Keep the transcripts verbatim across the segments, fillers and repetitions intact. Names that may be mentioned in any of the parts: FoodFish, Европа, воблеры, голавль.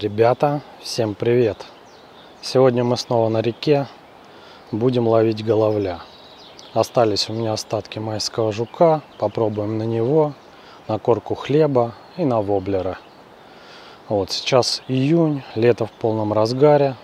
Ребята, всем привет! Сегодня мы снова на реке, будем ловить головля. Остались у меня остатки майского жука, попробуем на него, на корку хлеба и на воблера. Вот, сейчас июнь, лето в полном разгаре,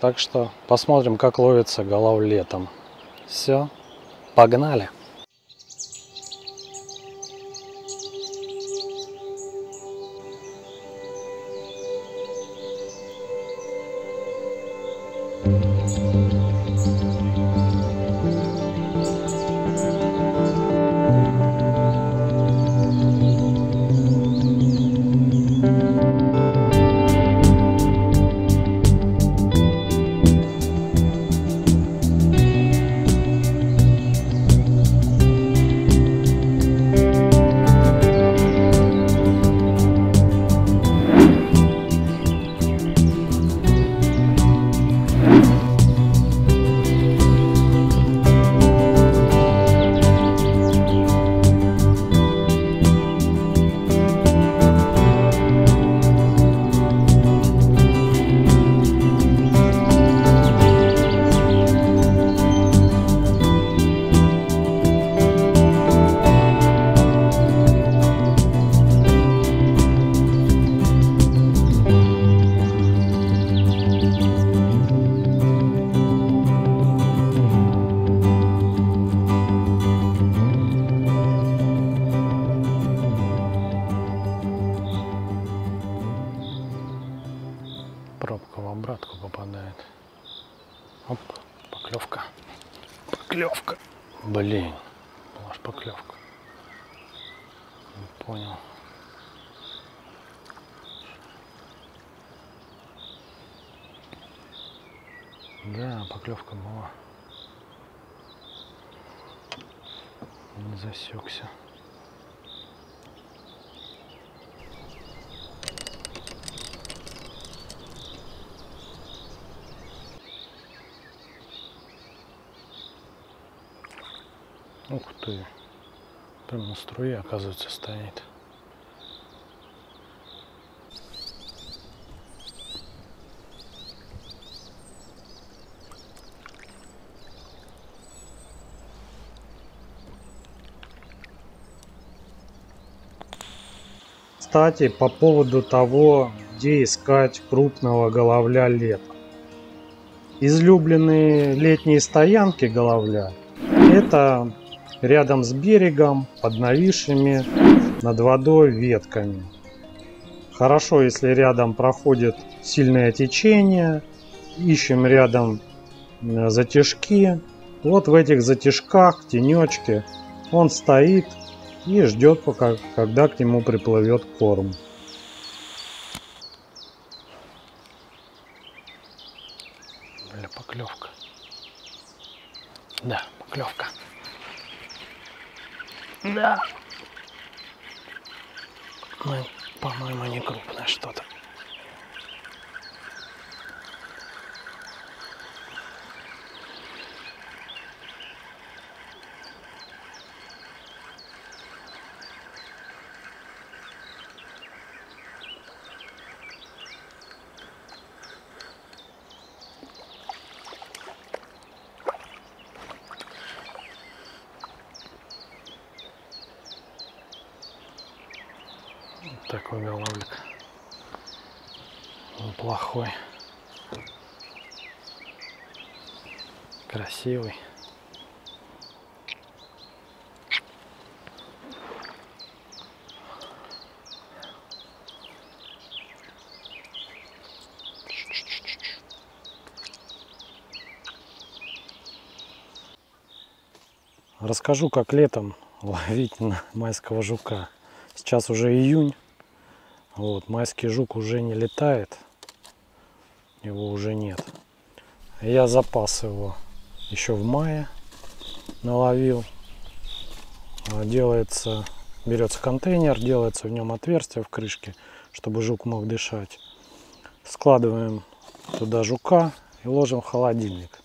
так что посмотрим, как ловится голавль летом. Все, погнали! Пробка в обратку попадает. Оп, поклевка. Поклевка. Блин, была ж поклевка. Не понял. Да, поклевка была. Не засекся. Ух ты, прям на струе, оказывается, стоит. Кстати, по поводу того, где искать крупного головля летом. Излюбленные летние стоянки головля – это рядом с берегом, под нависшими над водой ветками. Хорошо, если рядом проходит сильное течение, ищем рядом затяжки. Вот в этих затяжках, тенечке, он стоит и ждет, пока, когда к нему приплывет корм. Бля, поклевка. Да, поклевка. Да. Ну, по-моему, не крупное что-то. Такой головлик неплохой, красивый. Расскажу, как летом ловить на майского жука. Сейчас уже июнь. Вот, майский жук уже не летает, его уже нет. Я запас его еще в мае наловил. Делается, берется контейнер, делается в нем отверстие в крышке, чтобы жук мог дышать. Складываем туда жука и ложим в холодильник.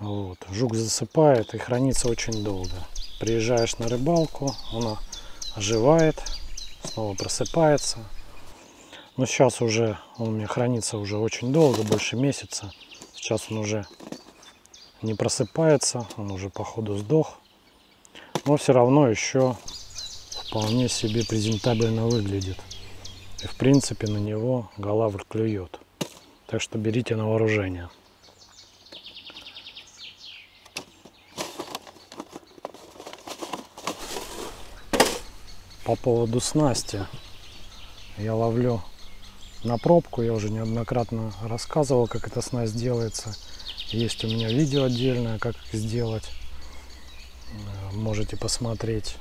Вот, жук засыпает и хранится очень долго. Приезжаешь на рыбалку, он оживает. Снова просыпается. Но сейчас уже он у меня хранится уже очень долго, больше месяца. Сейчас он уже не просыпается, он уже походу сдох. Но все равно еще вполне себе презентабельно выглядит. И в принципе на него голавр клюет. Так что берите на вооружение. По поводу снасти. Я ловлю на пробку. Я уже неоднократно рассказывал, как эта снасть делается. Есть у меня видео отдельное, как их сделать. Можете посмотреть.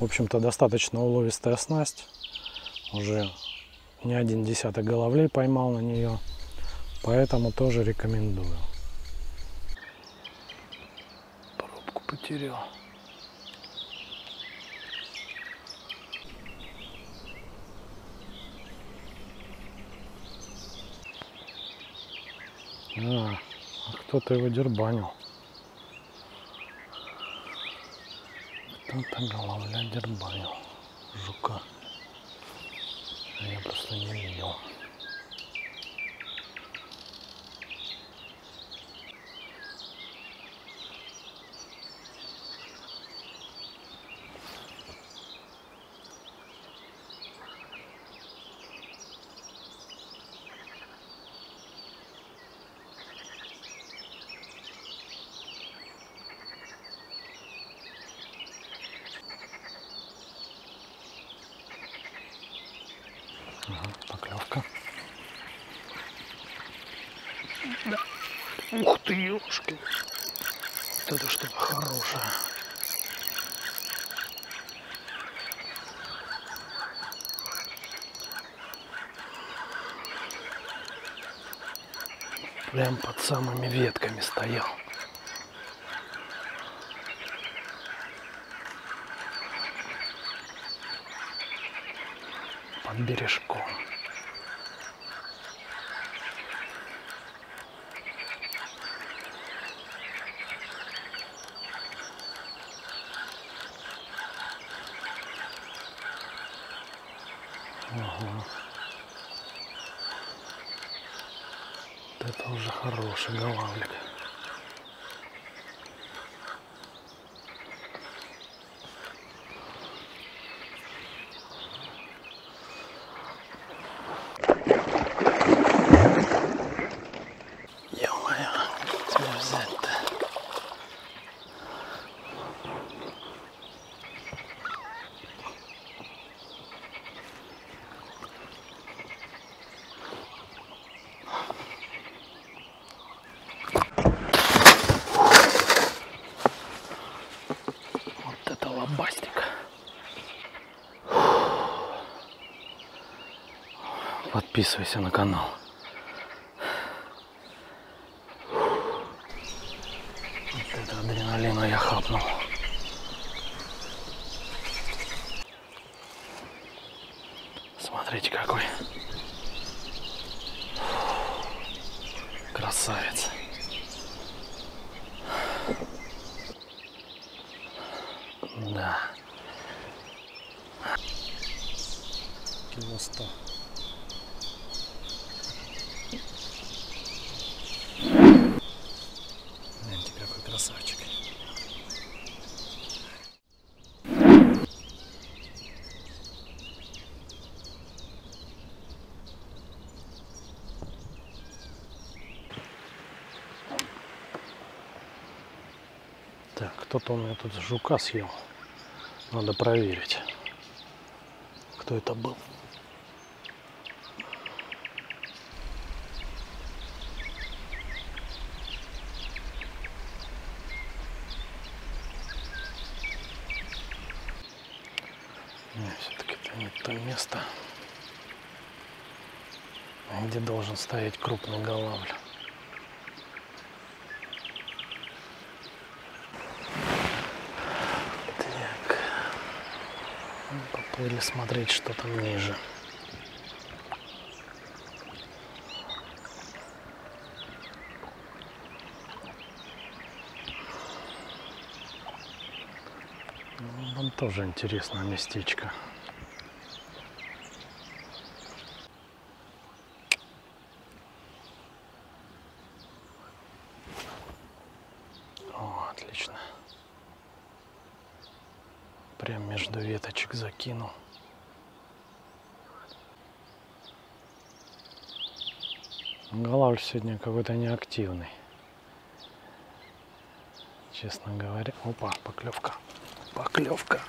В общем-то, достаточно уловистая снасть. Уже не один десяток головлей поймал на нее. Поэтому тоже рекомендую. Пробку потерял. А, кто-то его дербанил. Кто-то головля дербанил жука. Я просто не видел. Ага, поклевка. Да. Ух ты, ёшки! Вот это что-то хорошее. Прям под самыми ветками стоял. Бережком. Ага. Вот это уже хороший головлик. Бастик. Подписывайся на канал. Вот это адреналина я хапнул. Смотрите какой. Красавец. Да. Кило сто. Гляньте, какой красавчик. Так, кто-то у меня тут жука съел. Надо проверить, кто это был. Все-таки это не то место, где должен стоять крупный голавль. Или смотреть, что там ниже. Ну, там тоже интересное местечко. прям между веточек закинул. Голавль сегодня какой-то неактивный, честно говоря. Опа, поклевка, поклевка.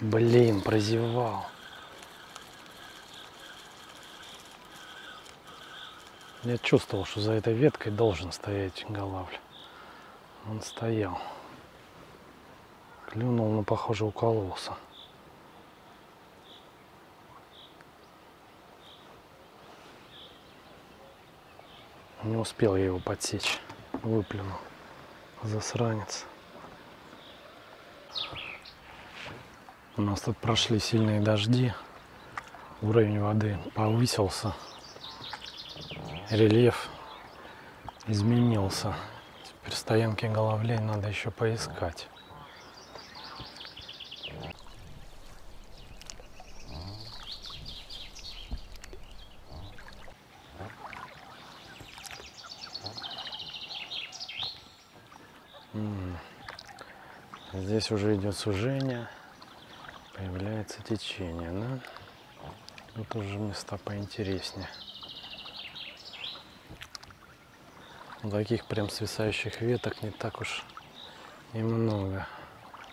Блин, прозевал. Я чувствовал, что за этой веткой должен стоять голавль. Он стоял. Клюнул, но, похоже, укололся. Не успел я его подсечь, выплюнул, засранец. У нас тут прошли сильные дожди, уровень воды повысился, рельеф изменился. Теперь стоянки голавлей надо еще поискать. Здесь уже идет сужение, появляется течение, да? Тут уже места поинтереснее. Таких прям свисающих веток не так уж и много.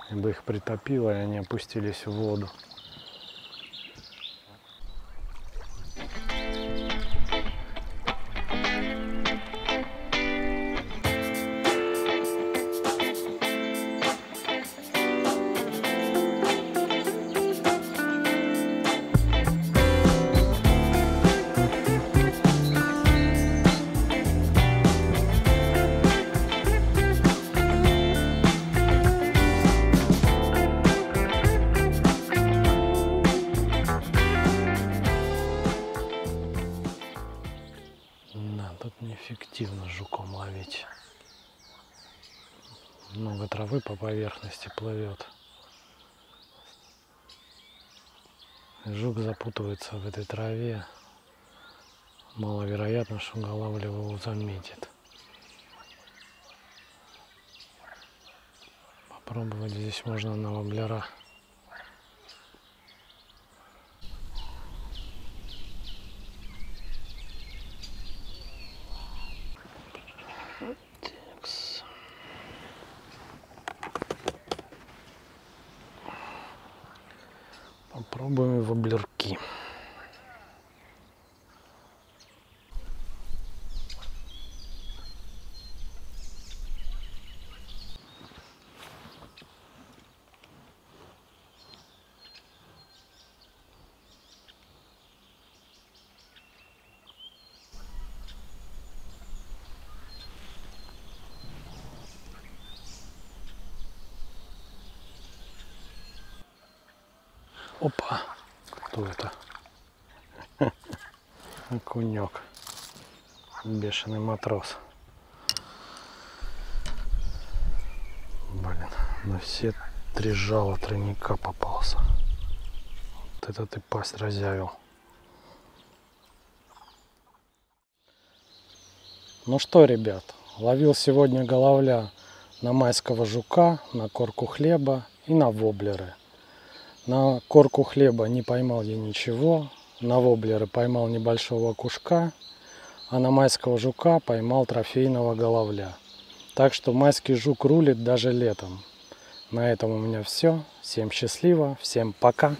Либо их притопило, и они опустились в воду. Жуком ловить. Много травы по поверхности плывет. Жук запутывается в этой траве. Маловероятно, что голавль его заметит. Попробовать здесь можно на воблера. Попробуем воблерки. Опа! Кто это? Окунек. Бешеный матрос. Блин, на все три жала тройника попался. Вот это ты пасть разявил. Ну что, ребят, ловил сегодня голавля на майского жука, на корку хлеба и на воблеры. На корку хлеба не поймал я ничего, на воблеры поймал небольшого окушка, а на майского жука поймал трофейного голавля. Так что майский жук рулит даже летом. На этом у меня все. Всем счастливо, всем пока!